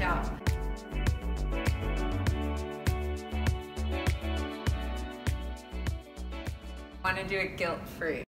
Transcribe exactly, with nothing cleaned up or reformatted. job. I want to do it guilt-free.